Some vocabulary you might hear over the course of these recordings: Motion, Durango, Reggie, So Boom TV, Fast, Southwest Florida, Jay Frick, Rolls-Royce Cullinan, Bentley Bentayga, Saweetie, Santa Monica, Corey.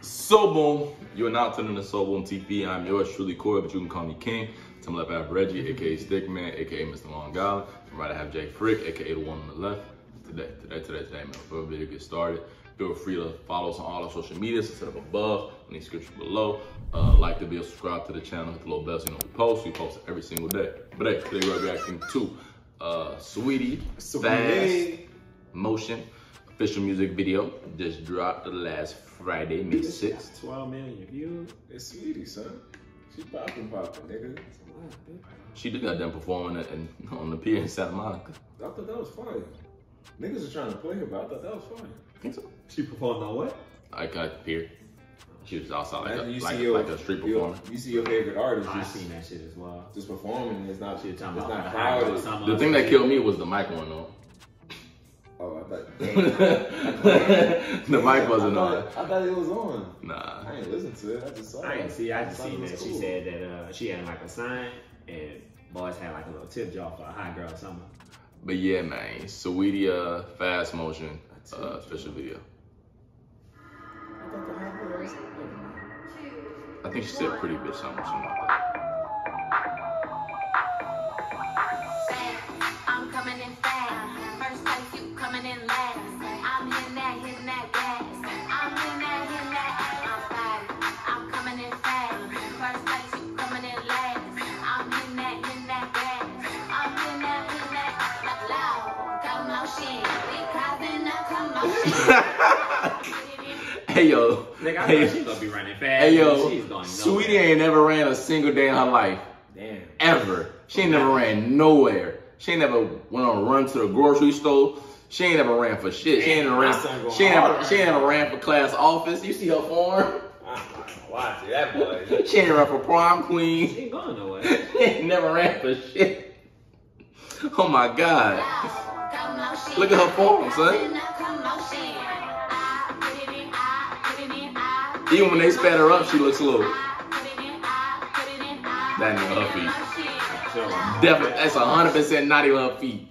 So Boom, you are now tuning to So Boom TV. I'm yours truly, Corey, but you can call me King. To my left I have Reggie, aka Stickman, aka Mr. Long Island. To my right I have Jay Frick, aka the one on the left. Today, man, before the video gets started, feel free to follow us on all our social medias instead of above, in the description below. Like the video, subscribe to the channel, hit the little bell so you know we post every single day. But hey, today we're reacting to Saweetie, Fast, Motion official music video just dropped last Friday, May 6th. 12 million views. It's Saweetie, son. She poppin', nigga. She just got done performing on the pier in Santa Monica. I thought that was fire. Niggas are trying to play her, but I thought that was fire. Think so? She performed on what? I got the pier. She was outside like a street performer. You see your favorite artist. I've seen that shit as well. Just performing, and it's not shit. It's not crowded. The thing that killed me was the mic one though. Oh, I thought the mic wasn't on. I thought it was on. Nah, I ain't listened to it. I just saw it. I just seen that she said that she had like a sign, and boys had like a little tip jar for a high girl or something. But yeah, man, Saweetie, Fast Motion official video. I think she said pretty bitch something like that. I'm coming in fast. First place you coming in last. I'm hitting that gas. I'm hitting that ass. I'm coming in fast. First place you coming in last. I'm hitting that gas. I'm hitting that loud commotion. We causing a commotion. Hey yo, nigga, I thought she's gonna be running fast. Hey yo, she's going Saweetie ain't never ran a single day in her life. Damn. Ever. She ain't never ran nowhere. She ain't never went on a run to the grocery store. She ain't never ran for shit. She ain't never ran. She ain't never ran for class office. You see her form? I'm not gonna watch it, that boy. She ain't ran for prom queen. She ain't going nowhere. She ain't never ran for shit. Oh my god. Look at her form, son. Even when they spat her up, she looks slow. That ain't even her feet. Definitely, that's 100% not even her feet.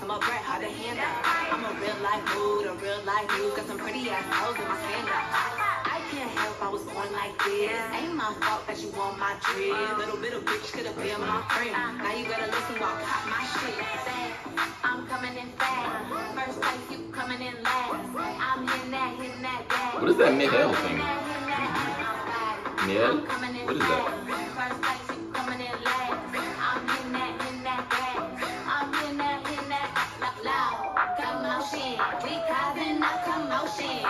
I'm a brat, how to handle. I'm a real life mood, a real life mood. Got some pretty ass hoes in my stand-up. I was born like this. Ain't my fault that you want my dream. Little bit of bitch could have been my friend. Now you gotta listen while I cop my shit. I'm coming in fast. First place you coming in last. I'm hitting that gas. What is that mid-L thing? Yeah. What is that? First place you coming in last. I'm hitting that gas. I'm hitting that loud commotion. We causing a commotion.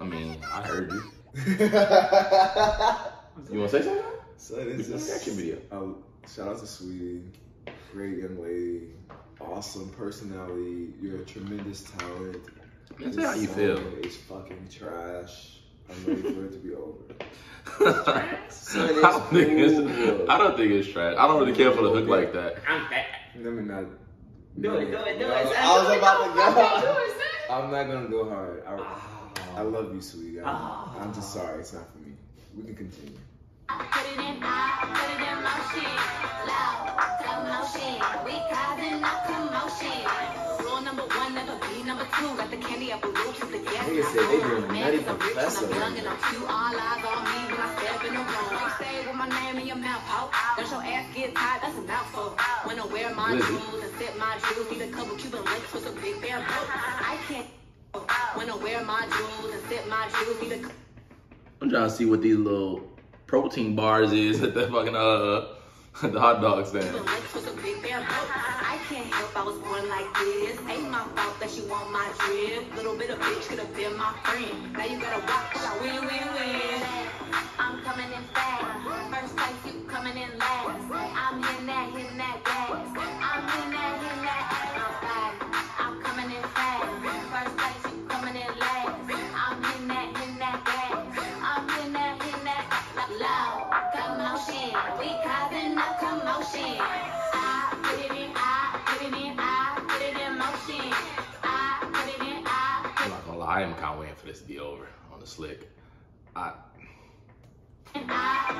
I mean, I heard you. You want to say something? So it's just reaction video. Shout out to Saweetie, great young lady, awesome personality. You're a tremendous talent. That's how you feel. It's fucking trash. I'm ready for it to be over. Son, I don't think it's trash. I don't really care for the hook like that. I'm fat. Let me not. Do it. I was about to go. I'm not gonna go hard. I love you, sweetie. I'm just sorry, it's not for me. We can continue. I put it in motion. Loud commotion. We causing a commotion. Rule number one, never be number two. Got the candy up a roof to the gas. Nigga said they doing a nutty professor. I'm young and I'm cute. All eyes on me when I step in the room. You say with my name in your mouth, ho. Don't your ass get tired, that's a mouthful. When I wear my jewels and sip my jewels, need a couple Cuban links with a big bear boat. I can't. When I wear my jewels and sip my jewels, I'm trying to see what these little protein bars is at the fucking the hot dog stand. I can't help I was born like this. Ain't my fault that you want my drip. Little bit of bitch could have been my friend. Now you gotta walk till I win. I'm coming in fast. First place you coming in last. I'm hitting that gas. I'm hitting that. I'm coming in fast. First place you coming in last. I'm hitting that. I am kind of waiting for this to be over on the slick. My back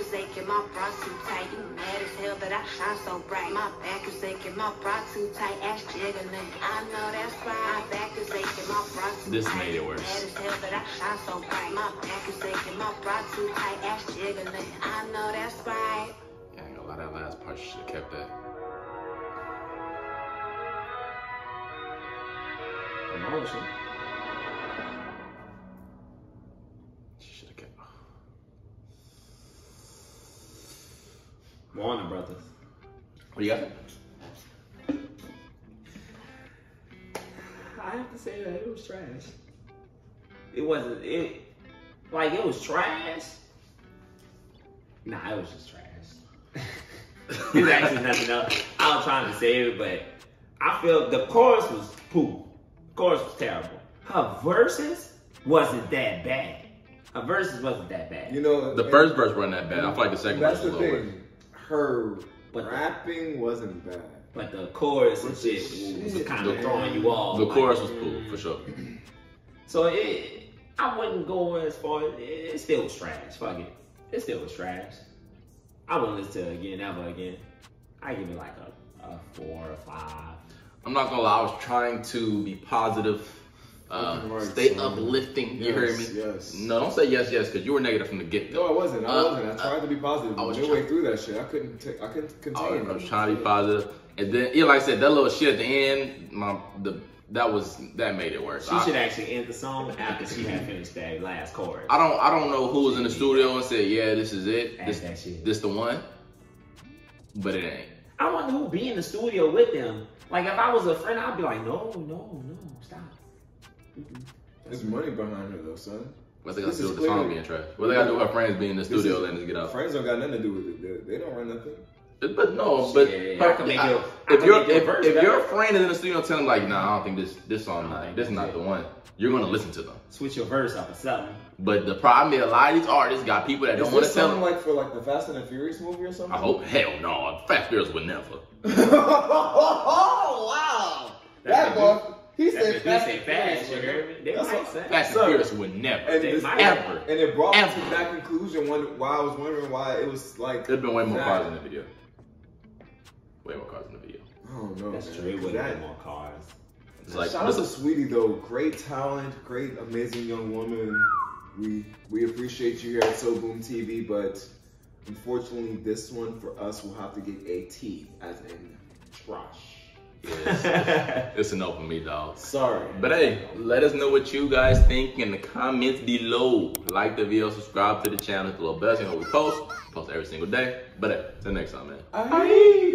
is aching, my bra too tight. You mad as hell, but I shine so bright. My back is aching, my bra too tight. Ass jiggling, I know that's right. My back is aching, my bra too tight. This made it worse. Mad as hell, but I shine so bright. My back is aching, my bra too tight. Ass jiggling, I know that's right. Yeah, I ain't gonna lie, that last part should have kept that. Motion. Should have kept. Morning, brothers. What do you got? I have to say that it was trash. It wasn't it. Like it was trash. Nah, it was just trash. It was actually nothing else. I was trying to save it, but I feel the chorus was poo. Chorus was terrible. Her verses wasn't that bad. You know, the first verse wasn't that bad. I feel like the second verse was a little worse. Her rapping wasn't bad, but the chorus and shit was kind of throwing you off. The chorus was cool for sure. So I wouldn't go as far. It still was trash. Fuck it. It still was trash. I wouldn't listen to it again ever again. I give it like a 4 or 5. I'm not gonna lie, I was trying to be positive, stay uplifting, you hear me? Yes. No, don't say yes, yes, because you were negative from the get-go. No, I wasn't. I tried to be positive. I was midway through that shit. I couldn't contain it. I was trying to be positive. And then, yeah, like I said, that little shit at the end, that made it worse. She should actually end the song after she had finished that last chorus. I don't know who was in the studio and said, yeah, this is it. This the one. But it ain't. I wonder who be in the studio with them. Like, if I was a friend, I'd be like, no, stop. There's money behind her, though, son. What's they got to do with the song being trash? What they got to do with her friends being in the studio letting us get out? Friends don't got nothing to do with it. They don't run nothing. But no, but if your friend is in the studio telling like, nah, I don't think this song, this is not the one, you're gonna listen to them. Switch your verse up or something. But the problem is a lot of these artists got people that don't want to tell them. Like for like the Fast and the Furious movie or something. I hope hell no, Fast Furious would never. Oh wow, that boy. He said fast, you heard me? They might say Fast and Furious would never. And it brought me to that conclusion why I was wondering why it was like. There'd been way more cars in the video. Oh no, that's true. Way more cars. It's like, shout out to Saweetie though. Great talent, great amazing young woman. We appreciate you here at So Boom TV, but unfortunately, this one for us will have to get a T as in trash. It's a no for me, dog. Sorry. But hey, let us know what you guys think in the comments below. Like the video, subscribe to the channel, hit the little bell, you know we post every single day. But hey, till next time, man. Aye.